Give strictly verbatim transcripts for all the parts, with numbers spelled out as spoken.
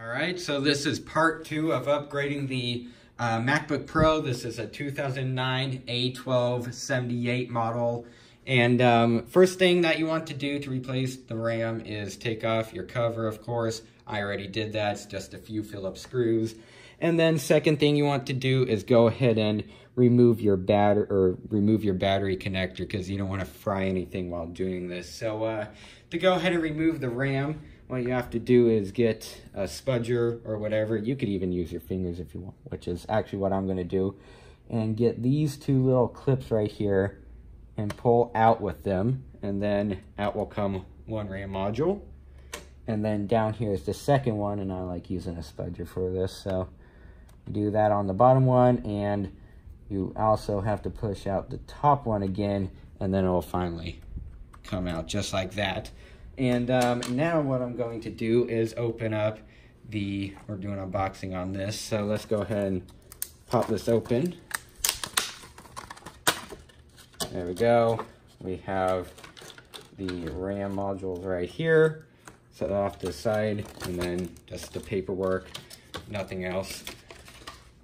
Alright, so this is part two of upgrading the uh, MacBook Pro. This is a two thousand nine A twelve seventy-eight model. And um, first thing that you want to do to replace the RAM is take off your cover, of course. I already did that. It's just a few Phillips screws. And then second thing you want to do is go ahead and remove your battery or remove your battery connector, because you don't want to fry anything while doing this. So uh, to go ahead and remove the RAM, what you have to do is get a spudger or whatever. You could even use your fingers if you want, which is actually what I'm going to do. And get these two little clips right here and pull out with them. And then out will come one RAM module. And then down here is the second one, and I like using a spudger for this. So you do that on the bottom one, and you also have to push out the top one again, and then it will finally come out just like that. And um, now what I'm going to do is open up the, we're doing unboxing on this, so let's go ahead and pop this open. There we go. We have the RAM modules right here, set off to the side, and then just the paperwork, nothing else.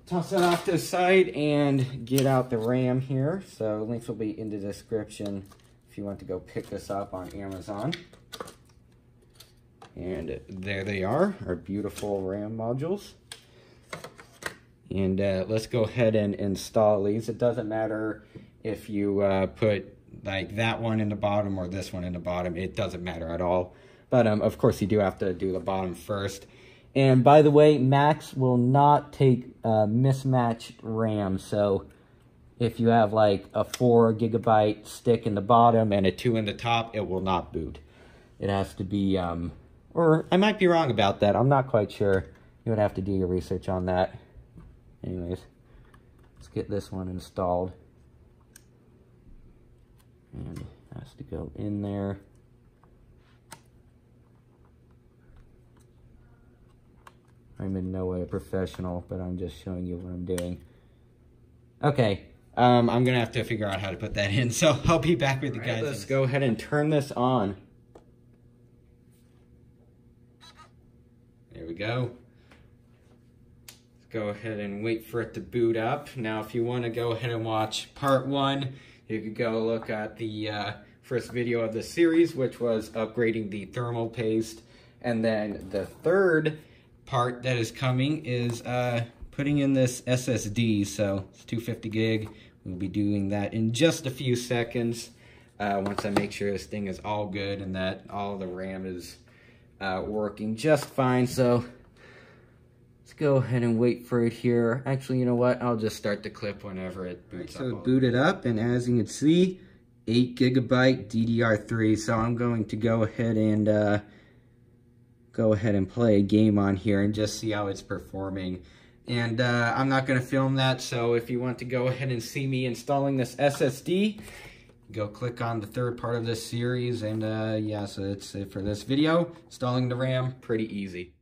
Toss that off to the side and get out the RAM here. So links will be in the description if you want to go pick this up on Amazon. And there they are, our beautiful RAM modules. And uh, let's go ahead and install these. It doesn't matter if you uh, put like that one in the bottom or this one in the bottom. It doesn't matter at all. But um, of course you do have to do the bottom first. And by the way, Macs will not take uh, mismatched RAM. So if you have like a four gigabyte stick in the bottom and a two in the top, it will not boot. It has to be, um, or I might be wrong about that. I'm not quite sure. You would have to do your research on that. Anyways, let's get this one installed. And it has to go in there. I'm in no way a professional, but I'm just showing you what I'm doing. Okay, um, I'm going to have to figure out how to put that in, so I'll be back with you guys. Let's go ahead and turn this on. There we go. Let's go ahead and wait for it to boot up. Now, if you want to go ahead and watch part one, you could go look at the uh, first video of the series, which was upgrading the thermal paste, and then the third part that is coming is uh, putting in this S S D. So it's two hundred fifty gig. We'll be doing that in just a few seconds uh, once I make sure this thing is all good and that all the RAM is uh, working just fine. So let's go ahead and wait for it here. Actually, you know what? I'll just start the clip whenever it boots up. So it booted up, and as you can see, eight gigabyte D D R three. So I'm going to go ahead and uh, go ahead and play a game on here and just see how it's performing. And uh, I'm not going to film that, so if you want to go ahead and see me installing this S S D, go click on the third part of this series. And uh, yeah, so that's it for this video. Installing the RAM, pretty easy.